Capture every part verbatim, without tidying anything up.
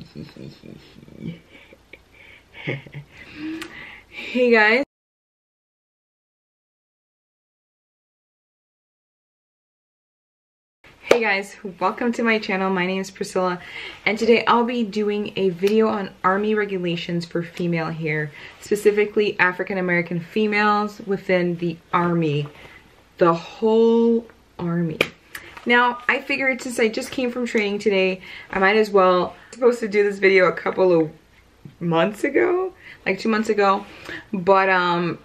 Hey guys. Hey guys, welcome to my channel. My name is Priscilla and today I'll be doing a video on army regulations for female hair, specifically African American females within the army, the whole army. Now, I figured since I just came from training today, I might as well. I was supposed to do this video a couple of months ago, like two months ago, but um,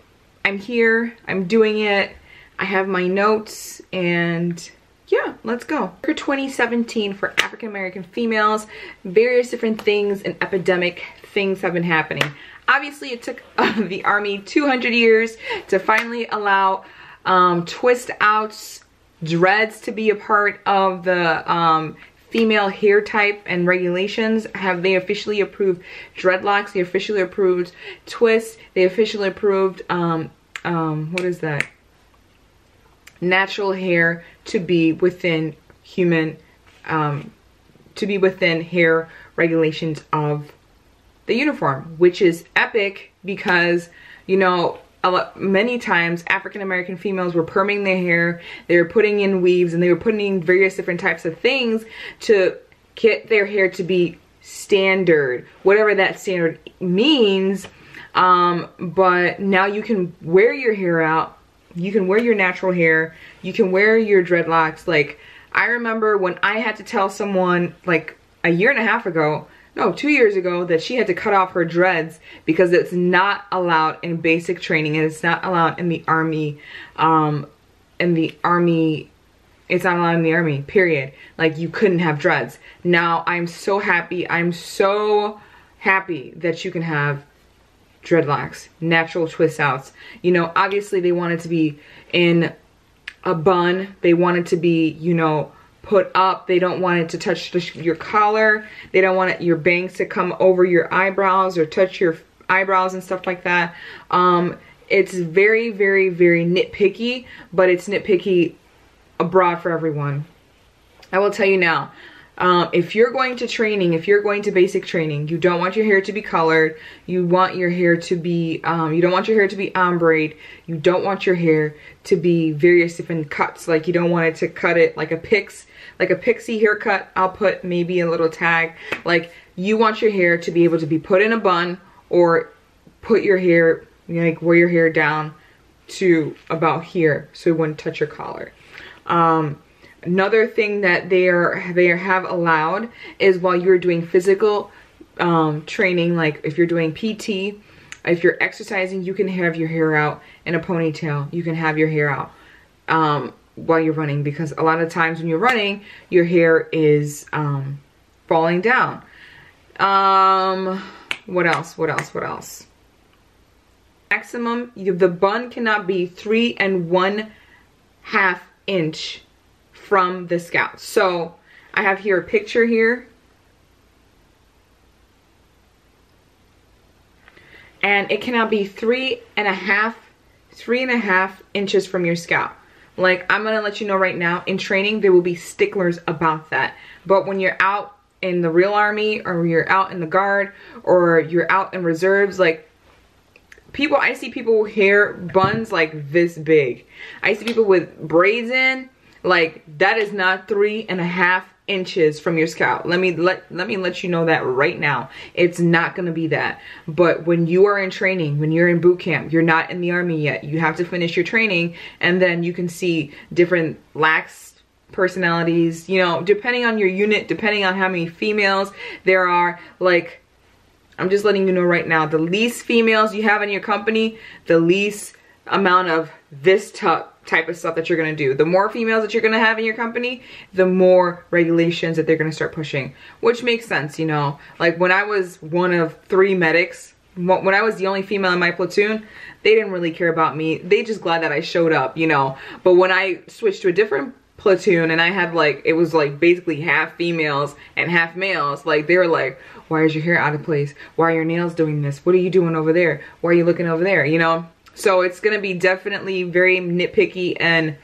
I'm here, I'm doing it, I have my notes, and yeah, let's go. For twenty seventeen, for African American females, various different things and epidemic things have been happening. Obviously, it took uh, the army two hundred years to finally allow um, twist outs, dreads to be a part of the um, female hair type and regulations. Have they officially approved dreadlocks? They officially approved twists. They officially approved, um, um, what is that? Natural hair to be within human, um, to be within hair regulations of the uniform, which is epic because, you know, many times African American females were perming their hair, they were putting in weaves, and they were putting in various different types of things to get their hair to be standard, whatever that standard means. Um, but now you can wear your hair out, you can wear your natural hair, you can wear your dreadlocks. Like, I remember when I had to tell someone like a year and a half ago, no, two years ago, that she had to cut off her dreads because it's not allowed in basic training and it's not allowed in the army, um, in the army, it's not allowed in the army, period. Like, you couldn't have dreads. Now, I'm so happy, I'm so happy that you can have dreadlocks, natural twist outs. You know, obviously they want it to be in a bun, they want it to be, you know, put up. They don't want it to touch the, your collar. They don't want it, your bangs to come over your eyebrows or touch your eyebrows and stuff like that. Um, it's very, very, very nitpicky, but it's nitpicky abroad for everyone. I will tell you now, um, if you're going to training, if you're going to basic training, you don't want your hair to be colored. You want your hair to be, um, you don't want your hair to be ombre. You don't want your hair to be various different cuts. Like, you don't want it to cut it like a pix. Like a pixie haircut, I'll put maybe a little tag. Like, you want your hair to be able to be put in a bun or put your hair, like wear your hair down to about here so it wouldn't touch your collar. Um, another thing that they are they have allowed is while you're doing physical um, training, like if you're doing P T, if you're exercising, you can have your hair out in a ponytail. You can have your hair out. Um, while you're running, because a lot of times when you're running your hair is um, falling down. Um, what else, what else, what else? Maximum, the bun cannot be three and one half inch from the scalp. So I have here a picture here. And it cannot be three and a half, three and a half inches from your scalp. Like, I'm gonna let you know right now, in training, there will be sticklers about that. But when you're out in the real army, or you're out in the guard, or you're out in reserves, like, people, I see people with hair buns like this big. I see people with braids in, like, that is not three and a half inches from your scalp. Let me let, let me let you know that right now. It's not gonna be that. But when you are in training, when you're in boot camp, you're not in the army yet. You have to finish your training and then you can see different lax personalities, you know, depending on your unit, depending on how many females there are. Like, I'm just letting you know right now, the least females you have in your company, the least amount of this tuck type of stuff that you're gonna do. The more females that you're gonna have in your company, the more regulations that they're gonna start pushing, which makes sense, you know. Like, when I was one of three medics, when I was the only female in my platoon, they didn't really care about me. They just glad that I showed up, you know. But when I switched to a different platoon and I had like, it was like basically half females and half males, like they were like, why is your hair out of place? Why are your nails doing this? What are you doing over there? Why are you looking over there, you know? So it's going to be definitely very nitpicky and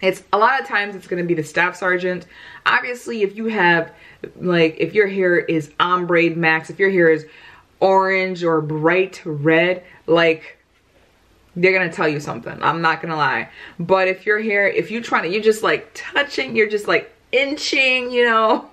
It's a lot of times it's going to be the staff sergeant. Obviously, if you have, like, if your hair is ombre max, if your hair is orange or bright red, like, they're going to tell you something. I'm not going to lie. But if your hair, if you're trying to, you're just like touching, you're just like inching, you know,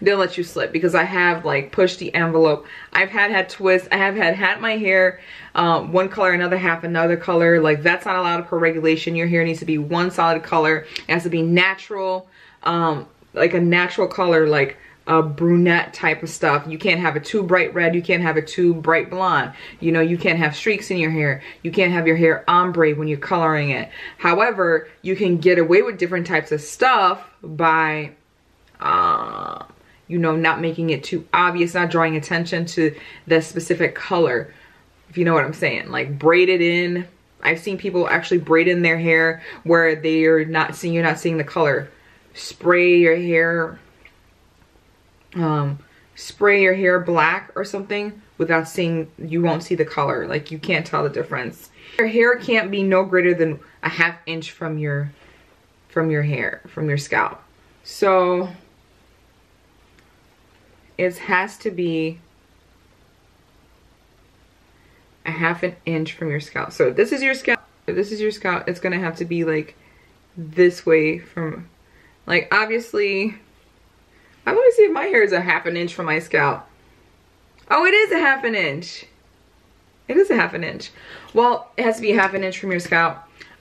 they'll let you slip, because I have like pushed the envelope. I've had had twists. I have had had my hair um, one color, another half, another color. Like, that's not allowed per regulation. Your hair needs to be one solid color. It has to be natural, um, like a natural color, like a brunette type of stuff. You can't have a too bright red. You can't have a too bright blonde. You know, you can't have streaks in your hair. You can't have your hair ombre when you're coloring it. However, you can get away with different types of stuff by... Uh, you know, not making it too obvious, not drawing attention to the specific color, if you know what I'm saying. Like, braid it in. I've seen people actually braid in their hair where they're not seeing, you're not seeing the color. Spray your hair, um, spray your hair black or something without seeing, you won't see the color. Like, you can't tell the difference. Your hair can't be no greater than a half inch from your, from your hair, from your scalp. So... it has to be a half an inch from your scalp. So if this is your scalp, if this is your scalp, it's gonna have to be like this way from, like, obviously, I want to see if my hair is a half an inch from my scalp. Oh, it is a half an inch. It is a half an inch. Well, it has to be a half an inch from your scalp.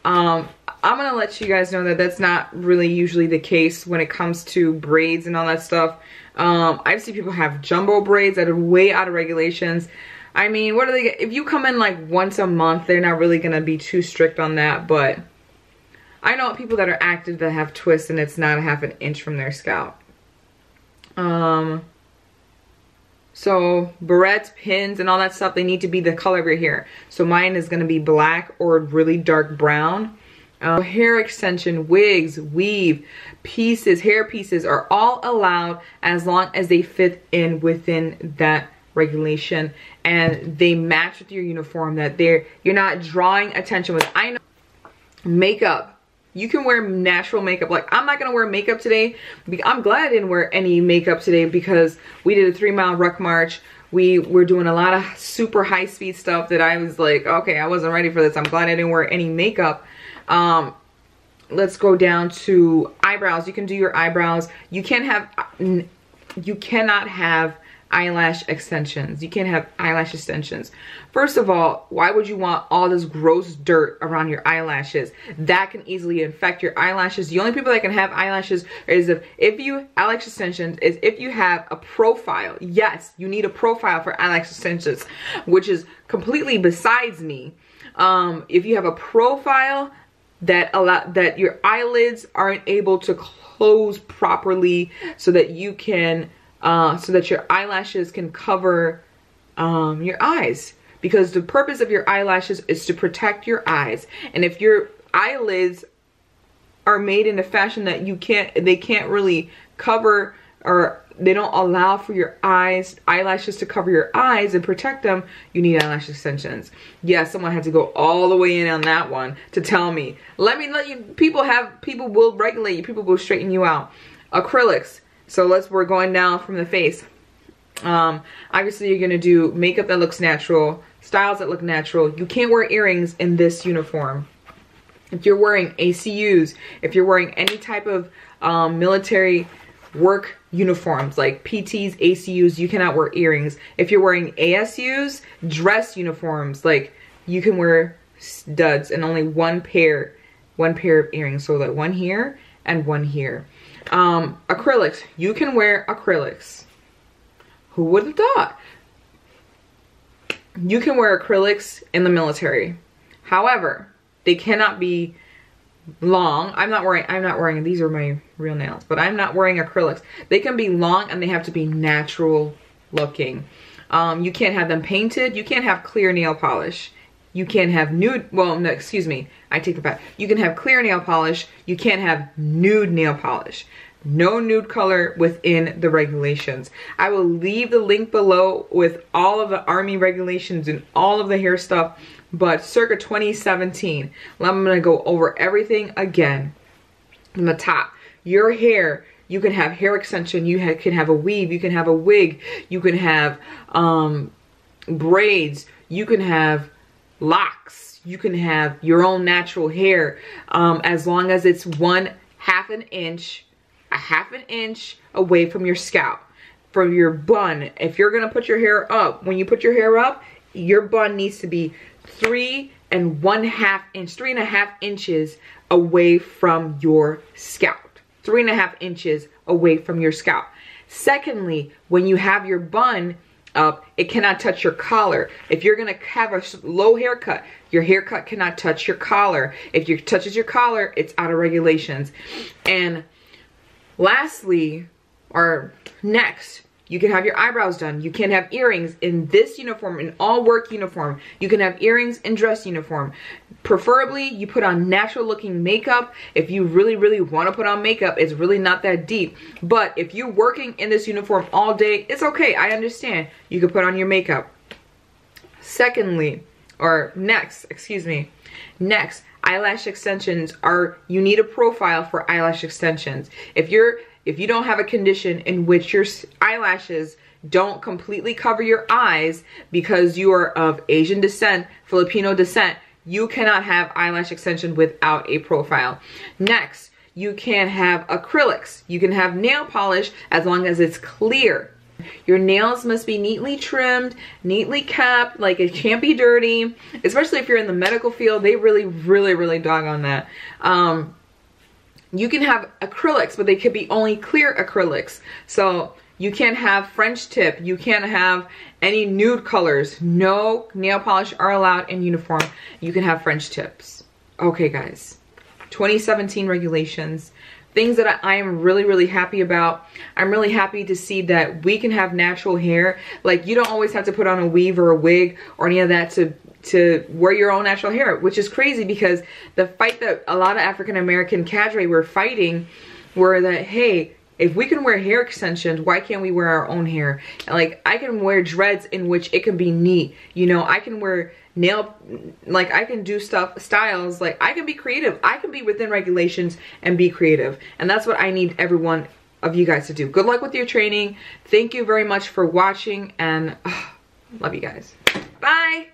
Um, I'm gonna let you guys know that that's not really usually the case when it comes to braids and all that stuff. Um, I've seen people have jumbo braids that are way out of regulations. I mean, what are they, if you come in like once a month, they're not really gonna be too strict on that, but I know people that are active that have twists and it's not a half an inch from their scalp. Um, so barrettes, pins, and all that stuff, they need to be the color of your hair. So mine is gonna be black or really dark brown. Um, hair extension, wigs, weave, pieces, hair pieces are all allowed as long as they fit in within that regulation and they match with your uniform, that they're, you're not drawing attention with. I know makeup, you can wear natural makeup. Like, I'm not gonna wear makeup today. I'm glad I didn't wear any makeup today because we did a three mile ruck march. We were doing a lot of super high speed stuff that I was like, okay, I wasn't ready for this. I'm glad I didn't wear any makeup. Um, let's go down to eyebrows. You can do your eyebrows. You can't have, you cannot have eyelash extensions. You can't have eyelash extensions. First of all, why would you want all this gross dirt around your eyelashes? That can easily infect your eyelashes. The only people that can have eyelashes is if, if you, eyelash extensions is if you have a profile. Yes, you need a profile for eyelash extensions, which is completely besides me. Um, if you have a profile, that allow that your eyelids aren't able to close properly so that you can uh so that your eyelashes can cover um your eyes, because the purpose of your eyelashes is to protect your eyes. And if your eyelids are made in a fashion that you can't, they can't really cover, or they don't allow for your eyes, eyelashes to cover your eyes and protect them, you need eyelash extensions. Yeah, someone had to go all the way in on that one to tell me. Let me let you, people have, people will regulate you, people will straighten you out. Acrylics, so let's, we're going down from the face. Um, obviously you're gonna do makeup that looks natural, styles that look natural. You can't wear earrings in this uniform. If you're wearing A C Us, if you're wearing any type of um, military work uniforms like P Ts, A C Us, you cannot wear earrings. If you're wearing A S Us, dress uniforms, like, you can wear studs and only one pair, one pair of earrings. So like one here and one here. Um, acrylics, you can wear acrylics. Who would have thought? You can wear acrylics in the military. However, they cannot be long. I'm not wearing, I'm not wearing, these are my real nails, but I'm not wearing acrylics. They can be long and they have to be natural looking. Um, you can't have them painted. You can't have clear nail polish. You can't have nude, well, no, excuse me. I take it back. You can have clear nail polish. You can't have nude nail polish. No nude color within the regulations. I will leave the link below with all of the Army regulations and all of the hair stuff but circa twenty seventeen. Well, I'm gonna go over everything again. From the top, your hair, you can have hair extension, you ha can have a weave, you can have a wig, you can have um, braids, you can have locks, you can have your own natural hair, um, as long as it's one half an inch, a half an inch away from your scalp, from your bun. If you're gonna put your hair up, when you put your hair up, your bun needs to be three and one half inch, three and a half inches away from your scalp. Three and a half inches away from your scalp. Secondly, when you have your bun up, it cannot touch your collar. If you're gonna have a low haircut, your haircut cannot touch your collar. If it touches your collar, it's out of regulations. And lastly, or next, you can have your eyebrows done. You can have earrings in this uniform, in all work uniform. You can have earrings in dress uniform. Preferably, you put on natural looking makeup. If you really, really want to put on makeup, it's really not that deep. But if you're working in this uniform all day, it's okay, I understand. You can put on your makeup. Secondly, or next, excuse me, next, eyelash extensions are, you need a profile for eyelash extensions. If you're If you don't have a condition in which your eyelashes don't completely cover your eyes because you are of Asian descent, Filipino descent, you cannot have eyelash extension without a profile. Next, you can have acrylics. You can have nail polish as long as it's clear. Your nails must be neatly trimmed, neatly kept, like it can't be dirty, especially if you're in the medical field. They really, really, really dog on that. Um, You can have acrylics, but they could be only clear acrylics. So you can't have French tip. You can't have any nude colors. No nail polish are allowed in uniform. You can have French tips. Okay, guys. twenty seventeen regulations. Things that I am really, really happy about. I'm really happy to see that we can have natural hair. Like, you don't always have to put on a weave or a wig or any of that to to wear your own natural hair, which is crazy because the fight that a lot of African American cadre were fighting were that, hey, if we can wear hair extensions, why can't we wear our own hair? Like, I can wear dreads in which it can be neat. You know, I can wear nail, like I can do stuff, styles, like I can be creative. I can be within regulations and be creative. And that's what I need everyone of you guys to do. Good luck with your training. Thank you very much for watching, and uh, love you guys. Bye.